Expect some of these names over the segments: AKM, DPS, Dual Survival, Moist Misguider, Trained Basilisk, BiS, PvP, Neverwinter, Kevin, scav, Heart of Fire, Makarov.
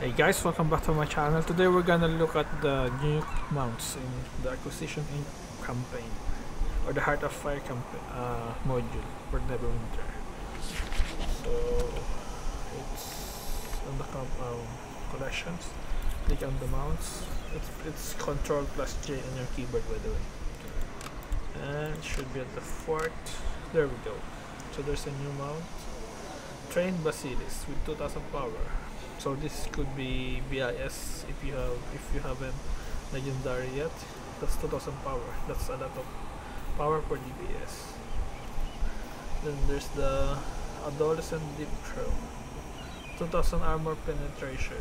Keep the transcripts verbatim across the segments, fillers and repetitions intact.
Hey guys, welcome back to my channel. Today we're gonna look at the new mounts in the Acquisition Incorporated campaign, or the Heart of Fire campaign uh, module for Neverwinter. So it's on the um, collections. Click on the mounts. It's it's Control plus J on your keyboard, by the way. And it should be at the fort. There we go. So there's a new mount, Trained Basilisk with two thousand power. So this could be B I S if you have if you haven't legendary yet. That's two thousand power. That's a lot of power for D P S. Then there's the Adolescent Deep Crow, two thousand armor penetration.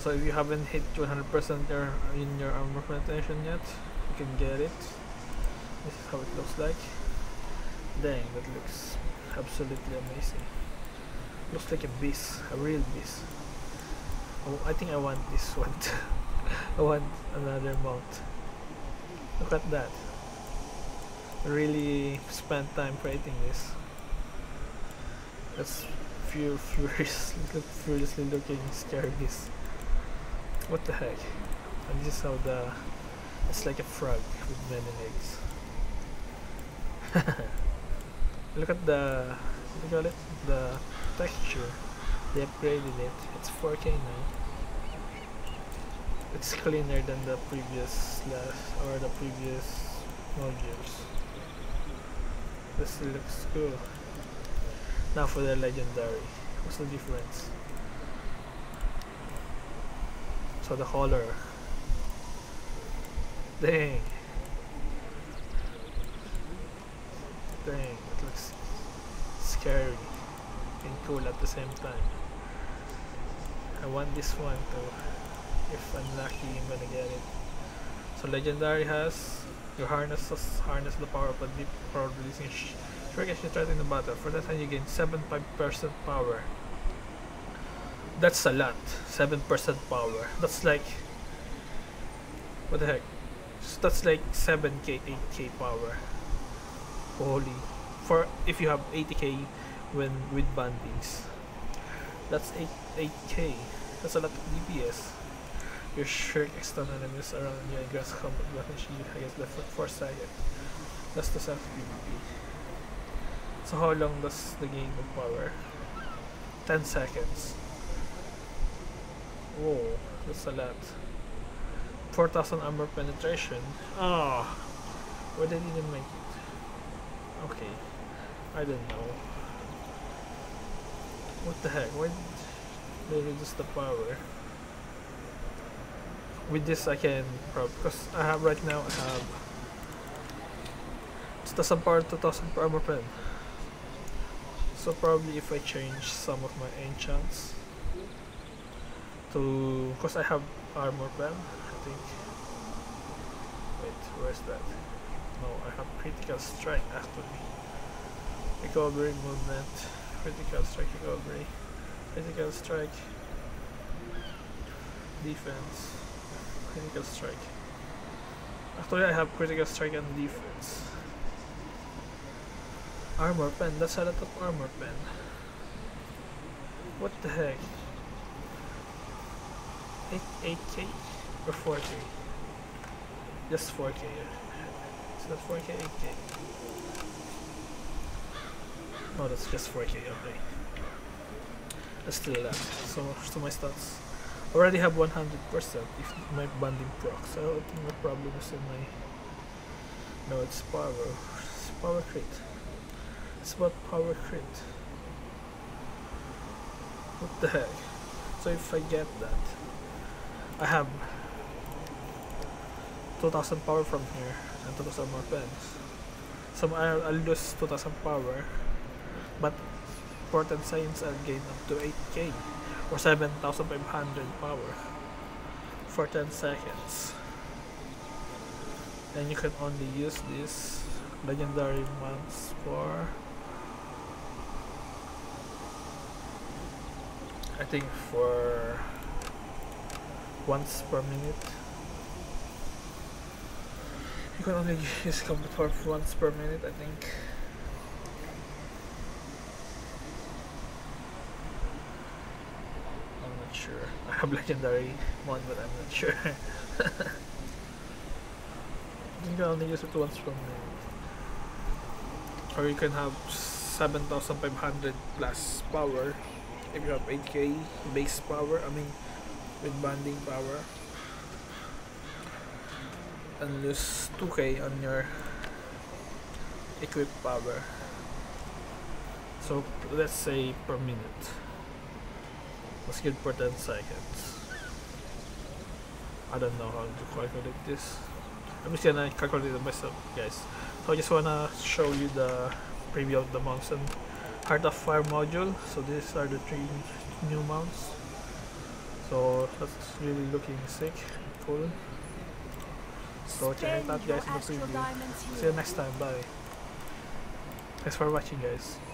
So if you haven't hit one hundred percent your in your armor penetration yet, you can get it. This is how it looks like. Dang, that looks absolutely amazing. Looks like a BiS, a real BiS. Oh, I think I want this one. I want another mount. Look at that. I really spent time creating this. That's few furiously, furiously looking scary BiS. What the heck? And this is how the... It's like a frog with many legs. Look at the... What do you call it? The texture. They upgraded it. It's four K now. It's cleaner than the previous last or the previous modules. This looks cool. Now for the legendary. What's the difference? So the color. Dang. Dang. It looks scary and cool at the same time. I want this one too. If I'm lucky, I'm gonna get it. So legendary has your harness harness the power of a deep power releasing trigger as you try in the battle. For that time you gain seven point five percent power. That's a lot. seven percent power. That's like, what the heck? That's like seven K, eight K power. Holy. For if you have eighty K when with bandings, that's eight K. That's a lot of D P S. Your shirk external enemies around you and grass combat weapons shield against the force target. That's the self PvP. So how long does the gain of power? Ten seconds. Whoa, that's a lot. Four thousand armor penetration. Ah, oh, why they didn't make it? Okay, I don't know. What the heck? Why did they reduce the power? With this, I can prob because I have right now. I have two thousand power, two thousand armor pen. So probably if I change some of my enchants to, because I have armor pen, I think. Wait, where's that? No, I have critical strike actually. Recovery movement, critical strike recovery, critical strike defense, critical strike. Actually, I have critical strike and defense. Armor pen, that's a lot of armor pen. What the heck? eight K or four K? Just four K. Is that four K, eight K? No, that's just four K, okay. That's still that. So much to my stats. Already have one hundred percent if my banding procs. I don't think the problem is in my... No, it's power. It's power crit. It's about power crit. What the heck? So if I get that, I have two thousand power from here and two thousand more pens. So I'll, I'll lose two thousand power, but for ten seconds I'll gain up to eight K or seven thousand five hundred power for ten seconds. And you can only use this legendary mounts for, I think, for once per minute. You can only use combat for once per minute, I think. sure. I have legendary one, but I'm not sure. You can only use it once from now. Or you can have seven thousand five hundred plus power if you have eight K base power, I mean with banding power, and lose two K on your equip power. So let's say per minute. Let's get for ten seconds. I don't know how to calculate this. I'm just gonna calculate it myself, guys. So I just wanna show you the preview of the mounts and Heart of Fire module. So these are the three new mounts. So that's really looking sick, cool. So check it out, guys, in the preview. See you next time. Bye. Thanks for watching, guys.